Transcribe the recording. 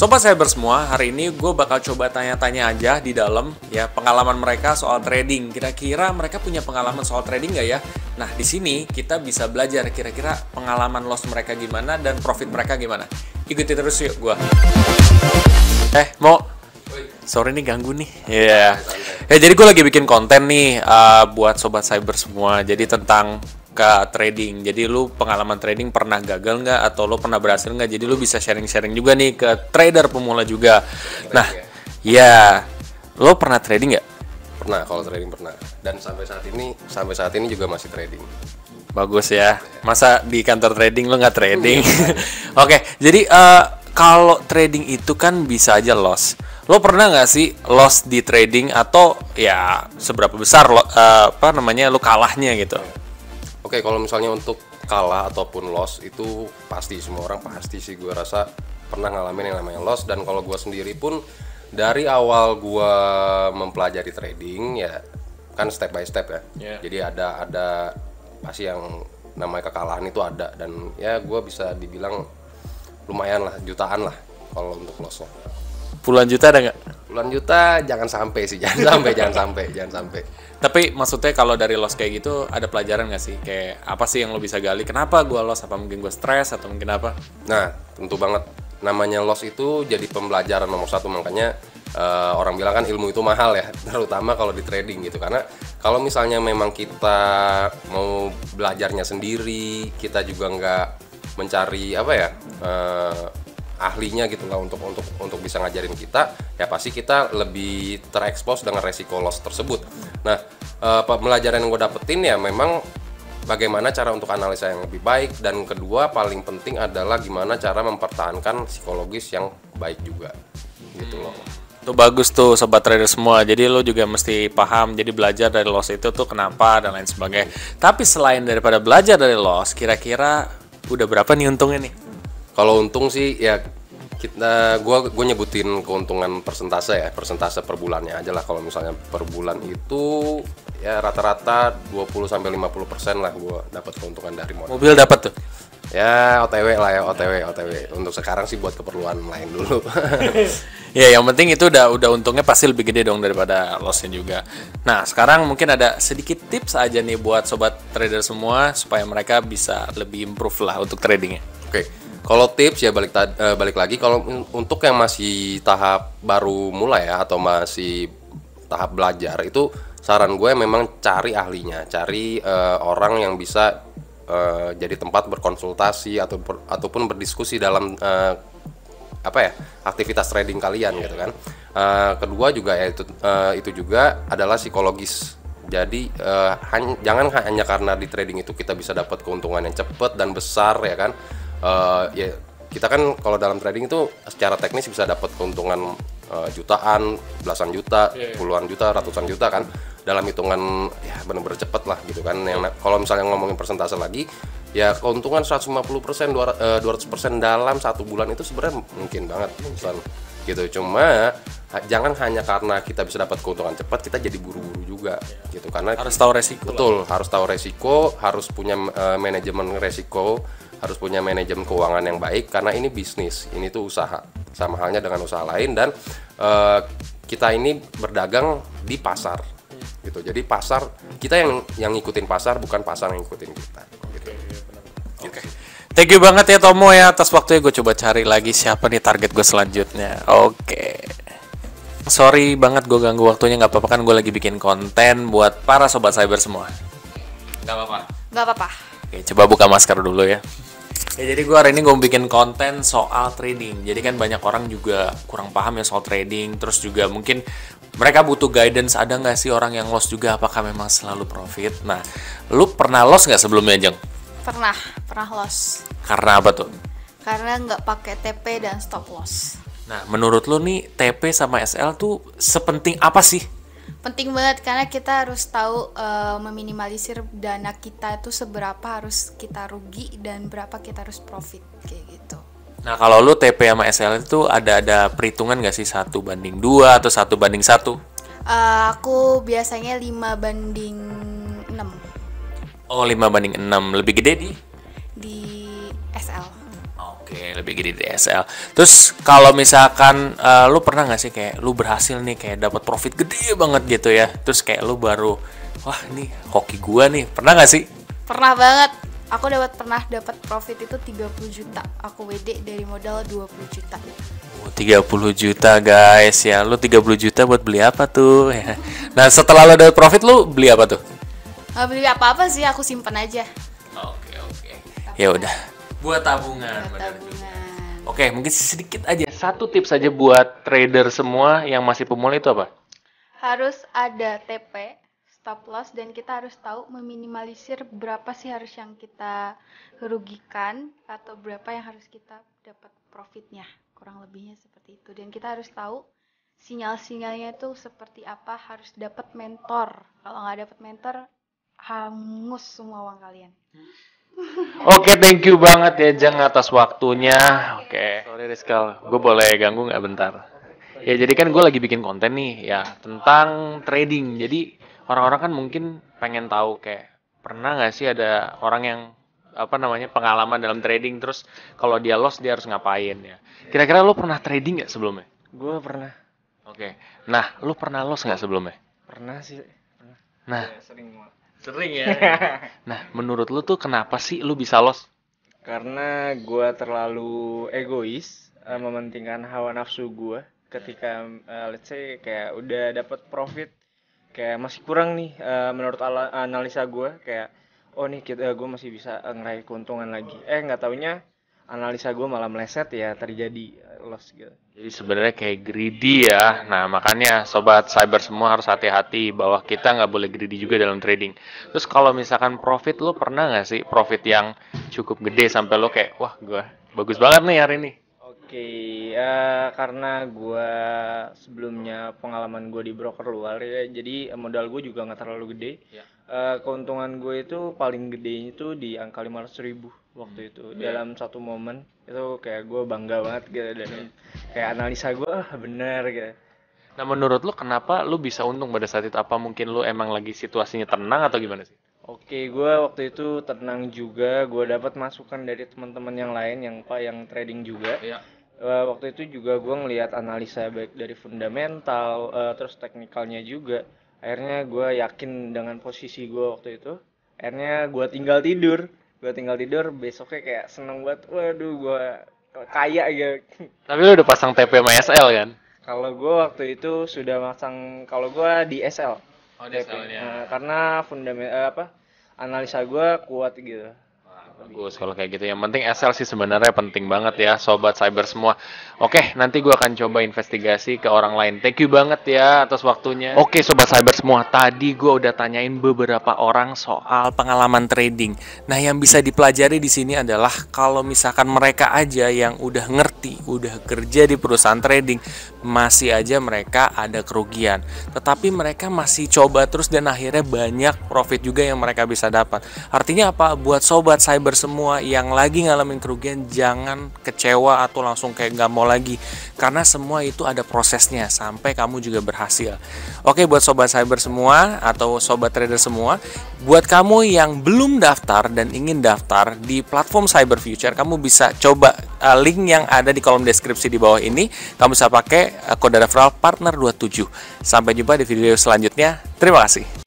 Sobat Cyber semua, hari ini gue bakal coba tanya-tanya aja di dalam ya pengalaman mereka soal trading. Kira-kira mereka punya pengalaman soal trading nggak ya? Nah, di sini kita bisa belajar kira-kira pengalaman loss mereka gimana dan profit mereka gimana. Ikuti terus yuk gue. Mo, sorry nih ganggu nih. Iya. Yeah. Ya, jadi gue lagi bikin konten nih buat Sobat Cyber semua. Jadi tentang trading. Jadi lu pengalaman trading pernah gagal nggak atau lu pernah berhasil nggak? Jadi lu bisa sharing-sharing juga nih ke trader pemula juga. Nah, ya, lu pernah trading nggak? Pernah, kalau trading pernah. Dan sampai saat ini juga masih trading. Bagus ya. Masa di kantor trading lu nggak trading? Oke, jadi kalau trading itu kan bisa aja loss. Lo pernah nggak sih loss di trading atau ya seberapa besar lo, lu kalahnya gitu? Oke, kalau misalnya untuk kalah ataupun loss itu pasti semua orang pasti sih, gue rasa pernah ngalamin yang namanya loss. Dan kalau gue sendiri pun dari awal gue mempelajari trading ya kan step by step ya. Yeah. Jadi ada pasti yang namanya kekalahan itu ada, dan ya gue bisa dibilang lumayan lah, jutaan lah kalau untuk lossnya. Puluhan juta ada nggak? Puluhan juta jangan sampai sih, jangan sampai. Tapi maksudnya kalau dari loss kayak gitu ada pelajaran nggak sih? Kayak apa sih yang lo bisa gali? Kenapa gue loss? Apa mungkin gue stres atau mungkin apa? Nah, tentu banget namanya loss itu jadi pembelajaran nomor satu. Makanya orang bilang kan ilmu itu mahal ya, terutama kalau di trading gitu. Karena kalau misalnya memang kita mau belajarnya sendiri, kita juga nggak mencari apa ya? Ahlinya gitu lah untuk bisa ngajarin kita, ya pasti kita lebih terekspos dengan resiko loss tersebut. Nah, pembelajaran yang gue dapetin ya memang bagaimana cara untuk analisa yang lebih baik, dan kedua paling penting adalah gimana cara mempertahankan psikologis yang baik juga gitu loh. Itu bagus tuh sobat trader semua, jadi lo juga mesti paham, jadi belajar dari loss itu tuh kenapa dan lain sebagainya. Tapi selain daripada belajar dari loss, kira-kira udah berapa nih untungnya nih? Kalau untung sih ya gue nyebutin keuntungan persentase per bulannya aja lah. Kalau misalnya per bulan itu ya rata-rata 20-50% lah gue dapat keuntungan dari modal. Mobil dapat tuh? Ya OTW. Untuk sekarang sih buat keperluan lain dulu. Ya yang penting itu udah untungnya pasti lebih gede dong daripada lossnya juga. Nah sekarang mungkin ada sedikit tips aja nih buat sobat trader semua supaya mereka bisa lebih improve lah untuk tradingnya. Oke. Kalau tips ya balik lagi, kalau untuk yang masih tahap baru mulai ya atau masih tahap belajar, itu saran gue memang cari ahlinya, cari orang yang bisa jadi tempat berkonsultasi ataupun berdiskusi dalam aktivitas trading kalian gitu kan. Kedua juga ya itu juga adalah psikologis. Jadi jangan hanya karena di trading itu kita bisa dapat keuntungan yang cepat dan besar ya kan. Ya kita kan kalau dalam trading itu secara teknis bisa dapat keuntungan jutaan, belasan juta, puluhan juta, ratusan juta kan dalam hitungan ya benar-benar cepat lah gitu kan. Yang kalau misalnya ngomongin persentase lagi ya keuntungan 150%, 200% dalam satu bulan itu sebenarnya mungkin banget gitu. Cuma jangan hanya karena kita bisa dapat keuntungan cepat kita jadi buru-buru juga gitu, karena harus tahu resiko. Betul, harus tahu resiko, harus punya manajemen resiko, harus punya manajemen keuangan yang baik, karena ini bisnis, ini tuh usaha, sama halnya dengan usaha lain. Dan kita ini berdagang di pasar gitu, jadi pasar kita yang ngikutin pasar, bukan pasar yang ngikutin kita gitu. Oke. Thank you banget ya Tomo ya atas waktunya. Gue coba cari lagi siapa nih target gue selanjutnya. Oke. Sorry banget gue ganggu waktunya, nggak apa-apa kan gue lagi bikin konten buat para sobat cyber semua. Nggak apa-apa. Oke, coba buka masker dulu ya. Ya jadi gue hari ini gue bikin konten soal trading. Jadi kan banyak orang juga kurang paham ya soal trading. Terus juga mungkin mereka butuh guidance, ada nggak sih orang yang loss juga? Apakah memang selalu profit? Nah, lu pernah loss nggak sebelumnya, Ajeng? Pernah loss. Karena apa tuh? Karena nggak pakai TP dan stop loss. Nah, menurut lu nih TP sama SL tuh sepenting apa sih? Penting banget, karena kita harus tahu meminimalisir dana kita itu seberapa harus kita rugi dan berapa kita harus profit kayak gitu. Nah kalau lu TP sama SL itu ada perhitungan nggak sih, 1:2 atau 1:1? Aku biasanya 5:6. Oh 5:6, lebih gede di SL. Oke, lebih gede dari SL. Terus kalau misalkan lu pernah nggak sih kayak lu berhasil nih kayak dapat profit gede banget gitu ya, terus kayak lu baru wah ini hoki gua nih, pernah nggak sih? Pernah banget. Aku pernah dapat profit itu 30 juta. Aku WD dari modal 20 juta. Oh, 30 juta guys ya. Lu 30 juta buat beli apa tuh? Nah, setelah lu dapat profit lu beli apa tuh? Nggak beli apa-apa sih, aku simpen aja. Oke. Ya udah. Buat tabungan. Oke, mungkin sedikit aja. Satu tips aja buat trader semua yang masih pemula itu apa? Harus ada TP, stop loss, dan kita harus tahu meminimalisir berapa sih harus yang kita rugikan atau berapa yang harus kita dapat profitnya, kurang lebihnya seperti itu. Dan kita harus tahu sinyal-sinyalnya itu seperti apa, harus dapat mentor. Kalau nggak dapat mentor, hangus semua uang kalian. Oke, thank you banget ya Jeng atas waktunya. Oke. Sorry Rizkal, gue boleh ganggu nggak bentar? Ya jadi kan gue lagi bikin konten nih ya tentang trading. Jadi orang-orang kan mungkin pengen tahu kayak pernah nggak sih ada orang yang pengalaman dalam trading, terus kalau dia loss dia harus ngapain ya. Kira-kira lo pernah trading nggak sebelumnya? Gue pernah. Oke. Nah, lo pernah loss nggak sebelumnya? Pernah sih. Pernah. Nah. Ya, sering ya. Nah, menurut lo tuh kenapa sih lo bisa loss? Karena gue terlalu egois, mementingkan hawa nafsu gue. Ketika let's say kayak udah dapet profit, kayak masih kurang nih menurut analisa gue, kayak oh nih gue masih bisa ngeraih keuntungan lagi, nggak taunya analisa gue malah meleset ya, terjadi loss gitu. Jadi sebenarnya kayak greedy ya. Nah makanya sobat cyber semua harus hati-hati bahwa kita nggak boleh greedy juga dalam trading. Terus kalau misalkan profit, lo pernah nggak sih profit yang cukup gede sampai lo kayak wah gue bagus banget nih hari ini? Oke, karena gue sebelumnya pengalaman gue di broker luar ya, jadi modal gue juga nggak terlalu gede. Ya. Keuntungan gue itu paling gedenya itu di angka 500.000 waktu itu dalam satu momen. Itu kayak gue bangga banget gitu, dan kayak analisa gue bener gitu. Nah menurut lo kenapa lo bisa untung pada saat itu? Apa mungkin lo emang lagi situasinya tenang atau gimana sih? Oke, gue waktu itu tenang juga. Gue dapat masukan dari teman-teman yang lain yang trading juga. Ya. Waktu itu juga gue ngelihat analisa baik dari fundamental, terus teknikalnya juga. Akhirnya gue yakin dengan posisi gue waktu itu. Akhirnya gue tinggal tidur. Besoknya kayak seneng banget. Waduh, gue kaya gitu. Tapi lu udah pasang TP sama SL kan? Kalau gue waktu itu sudah pasang, kalau gue di SL. Oh, di SL ya. Karena analisa gue kuat gitu. Bagus kalau kayak gitu. Yang penting SL sih sebenarnya penting banget ya sobat cyber semua. Oke, nanti gue akan coba investigasi ke orang lain. Thank you banget ya atas waktunya. Oke sobat cyber semua, tadi gue udah tanyain beberapa orang soal pengalaman trading. Nah yang bisa dipelajari di sini adalah kalau misalkan mereka aja yang udah ngerti, udah kerja di perusahaan trading, masih aja mereka ada kerugian. Tetapi mereka masih coba terus dan akhirnya banyak profit juga yang mereka bisa dapat. Artinya apa? Buat sobat cyber semua yang lagi ngalamin kerugian, jangan kecewa atau langsung kayak nggak mau lagi, karena semua itu ada prosesnya sampai kamu juga berhasil. Oke, buat sobat cyber semua atau sobat trader semua, buat kamu yang belum daftar dan ingin daftar di platform Cyber Future, kamu bisa coba link yang ada di kolom deskripsi di bawah ini. Kamu bisa pakai kode referral partner27. Sampai jumpa di video selanjutnya. Terima kasih.